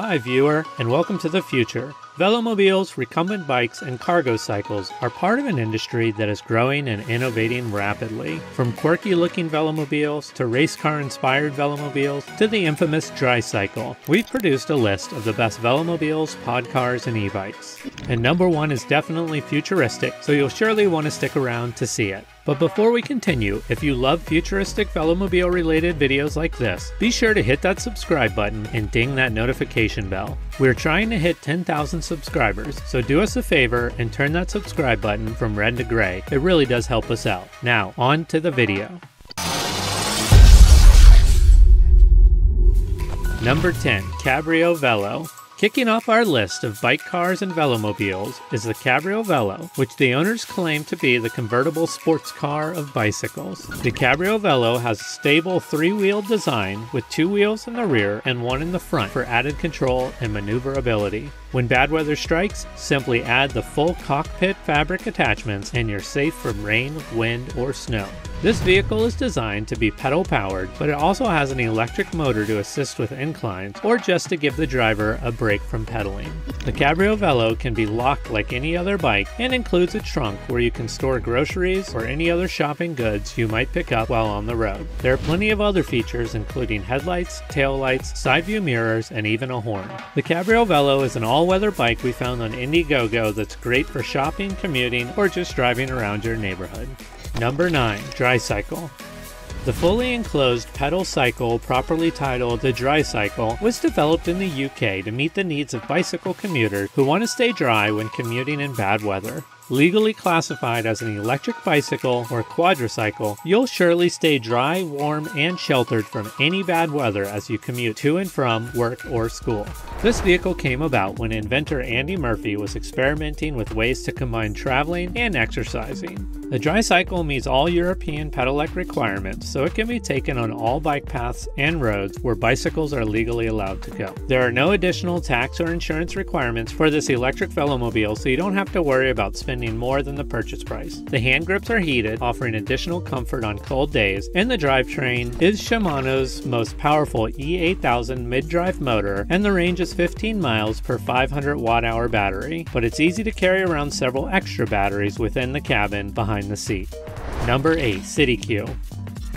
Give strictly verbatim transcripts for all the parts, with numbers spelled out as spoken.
Hi viewer, and welcome to the future. Velomobiles, recumbent bikes, and cargo cycles are part of an industry that is growing and innovating rapidly. From quirky-looking velomobiles to race car-inspired velomobiles to the infamous DryCycle, we've produced a list of the best velomobiles, podcars, and e-bikes. And number one is definitely futuristic, so you'll surely want to stick around to see it. But before we continue, if you love futuristic Velomobile-related videos like this, be sure to hit that subscribe button and ding that notification bell. We're trying to hit ten thousand subscribers, so do us a favor and turn that subscribe button from red to gray. It really does help us out. Now, on to the video. Number ten, CabrioVelo. Kicking off our list of bike cars and velomobiles is the CabrioVelo, which the owners claim to be the convertible sports car of bicycles. The CabrioVelo has a stable three-wheeled design with two wheels in the rear and one in the front for added control and maneuverability. When bad weather strikes, simply add the full cockpit fabric attachments and you're safe from rain, wind, or snow. This vehicle is designed to be pedal powered, but it also has an electric motor to assist with inclines or just to give the driver a break from pedaling. The CabrioVelo can be locked like any other bike and includes a trunk where you can store groceries or any other shopping goods you might pick up while on the road. There are plenty of other features including headlights, taillights, side view mirrors, and even a horn. The CabrioVelo is an all all-weather bike we found on Indiegogo that's great for shopping, commuting, or just driving around your neighborhood. Number nine. DryCycle. The fully enclosed pedal cycle, properly titled the DryCycle, was developed in the U K to meet the needs of bicycle commuters who want to stay dry when commuting in bad weather. Legally classified as an electric bicycle or quadricycle, you'll surely stay dry, warm, and sheltered from any bad weather as you commute to and from work or school. This vehicle came about when inventor Andy Murphy was experimenting with ways to combine traveling and exercising. The DryCycle meets all European pedelec requirements, so it can be taken on all bike paths and roads where bicycles are legally allowed to go. There are no additional tax or insurance requirements for this electric velomobile, so you don't have to worry about spending more than the purchase price. The hand grips are heated, offering additional comfort on cold days, and the drivetrain is Shimano's most powerful E eight thousand mid-drive motor, and the range is fifteen miles per five hundred watt hour battery, but it's easy to carry around several extra batteries within the cabin behind the seat. Number eight. CityQ.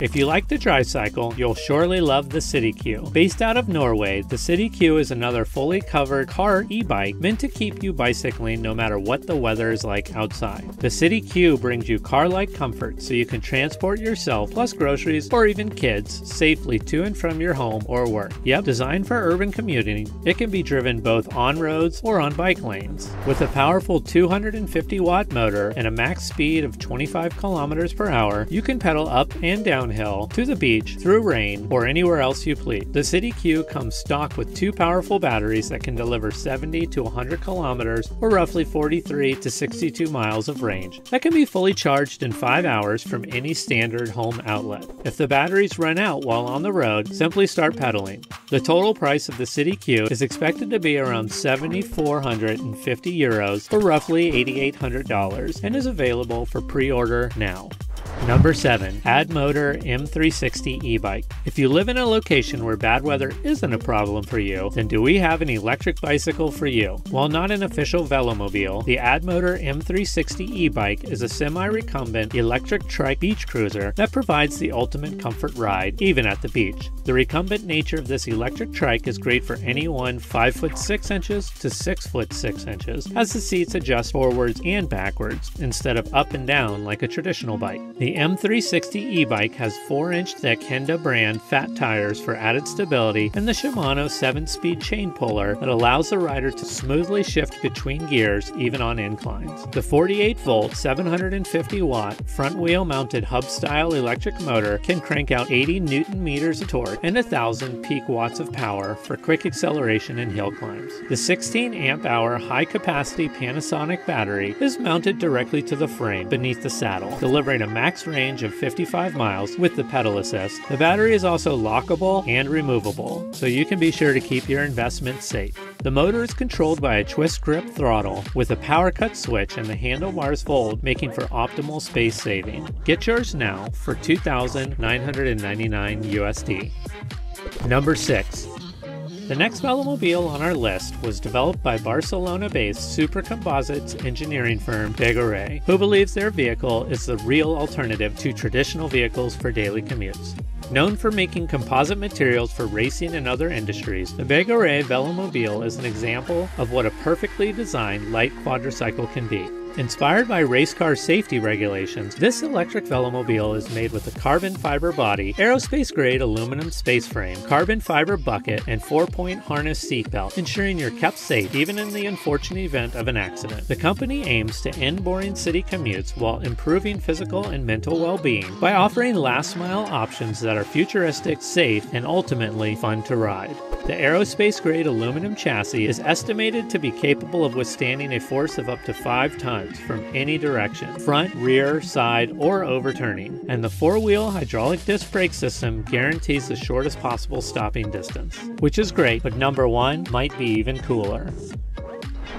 If you like the DryCycle, you'll surely love the CityQ. Based out of Norway, the CityQ is another fully covered car e-bike meant to keep you bicycling no matter what the weather is like outside. The CityQ brings you car-like comfort so you can transport yourself plus groceries or even kids safely to and from your home or work. Yep, designed for urban commuting, it can be driven both on roads or on bike lanes. With a powerful two hundred fifty watt motor and a max speed of twenty-five kilometers per hour, you can pedal up and down hill, to the beach, through rain, or anywhere else you please. The CityQ comes stock with two powerful batteries that can deliver seventy to one hundred kilometers or roughly forty-three to sixty-two miles of range that can be fully charged in five hours from any standard home outlet. If the batteries run out while on the road, simply start pedaling. The total price of the CityQ is expected to be around seven thousand four hundred fifty euros or roughly eight thousand eight hundred dollars and is available for pre-order now. Number seven. Addmotor M three sixty e-bike. If you live in a location where bad weather isn't a problem for you, then do we have an electric bicycle for you? While not an official velomobile, the Addmotor M three sixty e-bike is a semi-recumbent electric trike beach cruiser that provides the ultimate comfort ride, even at the beach. The recumbent nature of this electric trike is great for anyone five foot six inches to six foot six inches, as the seats adjust forwards and backwards instead of up and down like a traditional bike. The M three sixty e-bike has four inch thick Kenda brand fat tires for added stability and the Shimano seven speed chain puller that allows the rider to smoothly shift between gears even on inclines. The forty-eight volt, seven hundred fifty watt front wheel mounted hub style electric motor can crank out eighty newton meters of torque and one thousand peak watts of power for quick acceleration and hill climbs. The sixteen amp hour high capacity Panasonic battery is mounted directly to the frame beneath the saddle, delivering a max range of fifty-five miles with the pedal assist. The battery is also lockable and removable, so you can be sure to keep your investment safe. The motor is controlled by a twist grip throttle with a power cut switch and the handlebars fold, making for optimal space saving. Get yours now for two thousand nine hundred ninety-nine U S D. Number six. The next Velomobile on our list was developed by Barcelona-based supercomposites engineering firm Byggeriet, who believes their vehicle is the real alternative to traditional vehicles for daily commutes. Known for making composite materials for racing and other industries, the Byggeriet Velomobile is an example of what a perfectly designed light quadricycle can be. Inspired by race car safety regulations, this electric Velomobile is made with a carbon fiber body, aerospace-grade aluminum space frame, carbon fiber bucket, and four-point harness seatbelt, ensuring you're kept safe even in the unfortunate event of an accident. The company aims to end boring city commutes while improving physical and mental well-being by offering last-mile options that are futuristic, safe, and ultimately fun to ride. The aerospace-grade aluminum chassis is estimated to be capable of withstanding a force of up to five tons from any direction, front, rear, side, or overturning, and the four-wheel hydraulic disc brake system guarantees the shortest possible stopping distance. Which is great, but number one might be even cooler.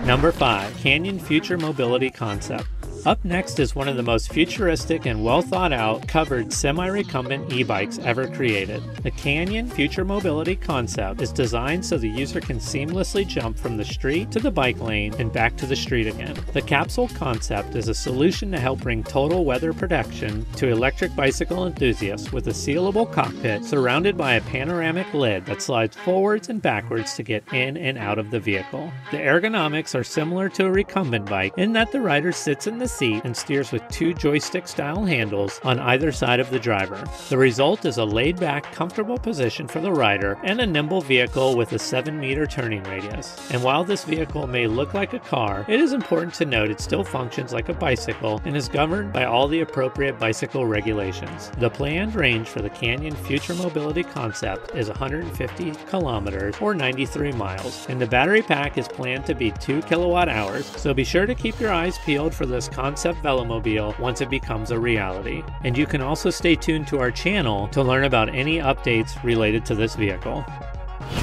Number five, Canyon Future Mobility Concept. Up next is one of the most futuristic and well-thought-out covered semi-recumbent e-bikes ever created. The Canyon Future Mobility Concept is designed so the user can seamlessly jump from the street to the bike lane and back to the street again. The capsule concept is a solution to help bring total weather protection to electric bicycle enthusiasts with a sealable cockpit surrounded by a panoramic lid that slides forwards and backwards to get in and out of the vehicle. The ergonomics are similar to a recumbent bike in that the rider sits in the seat and steers with two joystick-style handles on either side of the driver. The result is a laid-back, comfortable position for the rider and a nimble vehicle with a seven meter turning radius. And while this vehicle may look like a car, it is important to note it still functions like a bicycle and is governed by all the appropriate bicycle regulations. The planned range for the Canyon Future Mobility Concept is one hundred fifty kilometers or ninety-three miles, and the battery pack is planned to be two kilowatt hours, so be sure to keep your eyes peeled for this concept Velomobile once it becomes a reality. And you can also stay tuned to our channel to learn about any updates related to this vehicle.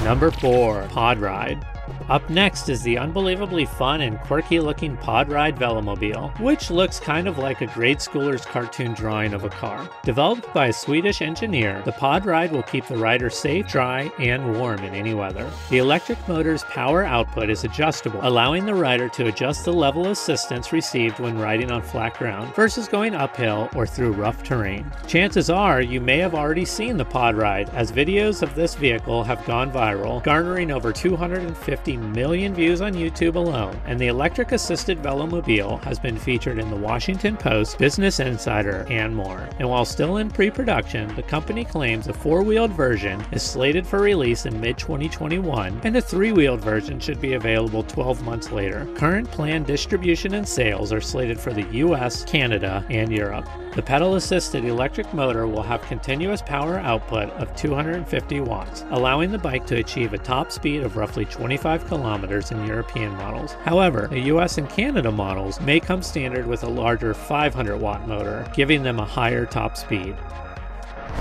Number four, PodRide. Up next is the unbelievably fun and quirky looking PodRide Velomobile, which looks kind of like a grade schooler's cartoon drawing of a car. Developed by a Swedish engineer, the PodRide will keep the rider safe, dry, and warm in any weather. The electric motor's power output is adjustable, allowing the rider to adjust the level of assistance received when riding on flat ground versus going uphill or through rough terrain. Chances are you may have already seen the PodRide, as videos of this vehicle have gone viral, garnering over two hundred fifty million views on YouTube alone, and the electric-assisted Velomobile has been featured in the Washington Post, Business Insider, and more. And while still in pre-production, the company claims a four-wheeled version is slated for release in mid twenty twenty-one, and a three-wheeled version should be available twelve months later. Current planned distribution and sales are slated for the U S, Canada, and Europe. The pedal-assisted electric motor will have continuous power output of two hundred fifty watts, allowing the bike to achieve a top speed of roughly twenty-five kilometers in European models. However, the U S and Canada models may come standard with a larger five hundred watt motor, giving them a higher top speed.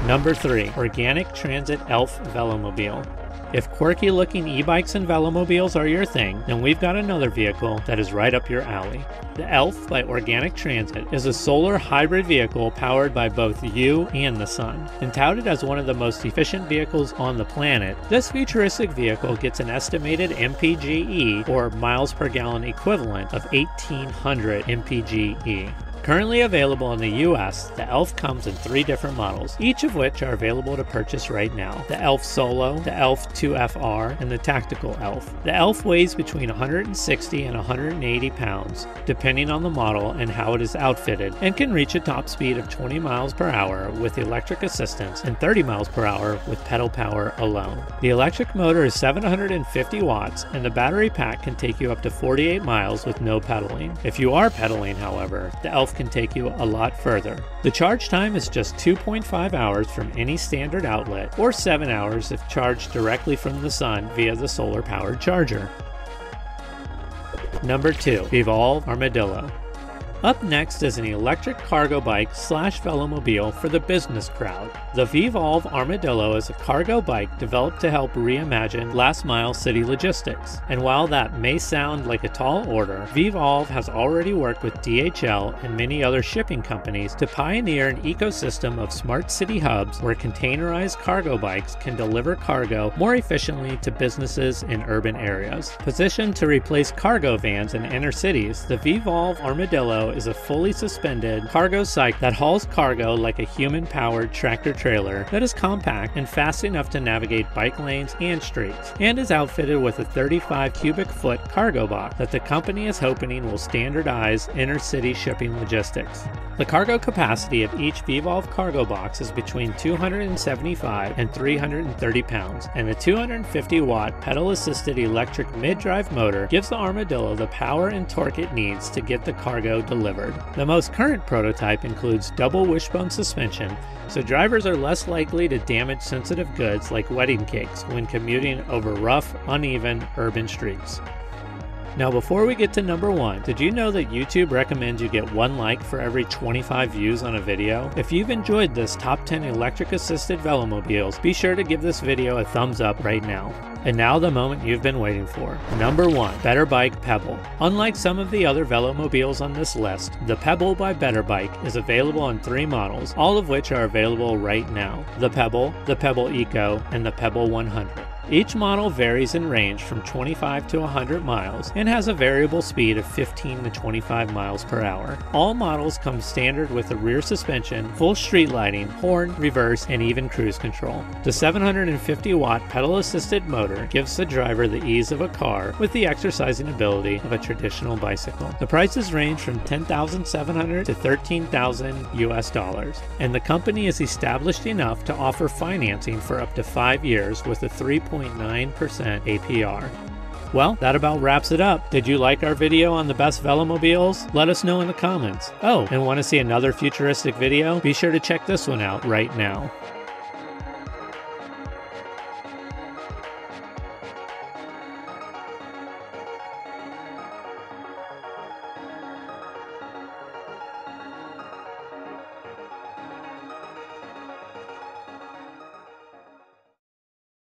Number three, Organic Transit Elf Velomobile. If quirky looking e-bikes and Velomobiles are your thing, then we've got another vehicle that is right up your alley. The Elf by Organic Transit is a solar hybrid vehicle powered by both you and the sun. And touted as one of the most efficient vehicles on the planet, this futuristic vehicle gets an estimated M P G E, or miles per gallon equivalent, of eighteen hundred M P G E. Currently available in the U S, the Elf comes in three different models, each of which are available to purchase right now: the Elf Solo, the Elf two F R, and the Tactical Elf. The Elf weighs between one hundred sixty and one hundred eighty pounds, depending on the model and how it is outfitted, and can reach a top speed of twenty miles per hour with electric assistance and thirty miles per hour with pedal power alone. The electric motor is seven hundred fifty watts, and the battery pack can take you up to forty-eight miles with no pedaling. If you are pedaling, however, the Elf can take you a lot further. The charge time is just two point five hours from any standard outlet, or seven hours if charged directly from the sun via the solar-powered charger. Number two, VeVolve Armadillo. Up next is an electric cargo bike slash velomobile for the business crowd. The VeVolve Armadillo is a cargo bike developed to help reimagine last mile city logistics. And while that may sound like a tall order, VeVolve has already worked with D H L and many other shipping companies to pioneer an ecosystem of smart city hubs where containerized cargo bikes can deliver cargo more efficiently to businesses in urban areas. Positioned to replace cargo vans in inner cities, the VeVolve Armadillo is a fully suspended cargo cycle that hauls cargo like a human-powered tractor-trailer that is compact and fast enough to navigate bike lanes and streets, and is outfitted with a thirty-five cubic foot cargo box that the company is hoping will standardize inner-city shipping logistics. The cargo capacity of each VeVolve cargo box is between two hundred seventy-five and three hundred thirty pounds, and the two hundred fifty watt pedal-assisted electric mid-drive motor gives the Armadillo the power and torque it needs to get the cargo delivered. The most current prototype includes double wishbone suspension, so drivers are less likely to damage sensitive goods like wedding cakes when commuting over rough, uneven urban streets. Now before we get to number one, did you know that YouTube recommends you get one like for every twenty-five views on a video? If you've enjoyed this top ten electric assisted velomobiles, be sure to give this video a thumbs up right now. And now the moment you've been waiting for. Number one, Better.Bike P E B L. Unlike some of the other velomobiles on this list, the P E B L by Better.Bike is available in three models, all of which are available right now. The P E B L, the P E B L Eco, and the P E B L one hundred. Each model varies in range from twenty-five to one hundred miles and has a variable speed of fifteen to twenty-five miles per hour. All models come standard with a rear suspension, full street lighting, horn, reverse, and even cruise control. The seven hundred fifty watt pedal-assisted motor gives the driver the ease of a car with the exercising ability of a traditional bicycle. The prices range from ten thousand seven hundred to thirteen thousand U S dollars, and the company is established enough to offer financing for up to five years with a three point nine percent A P R. Well, that about wraps it up. Did you like our video on the best velomobiles? Let us know in the comments. Oh, and want to see another futuristic video? Be sure to check this one out right now.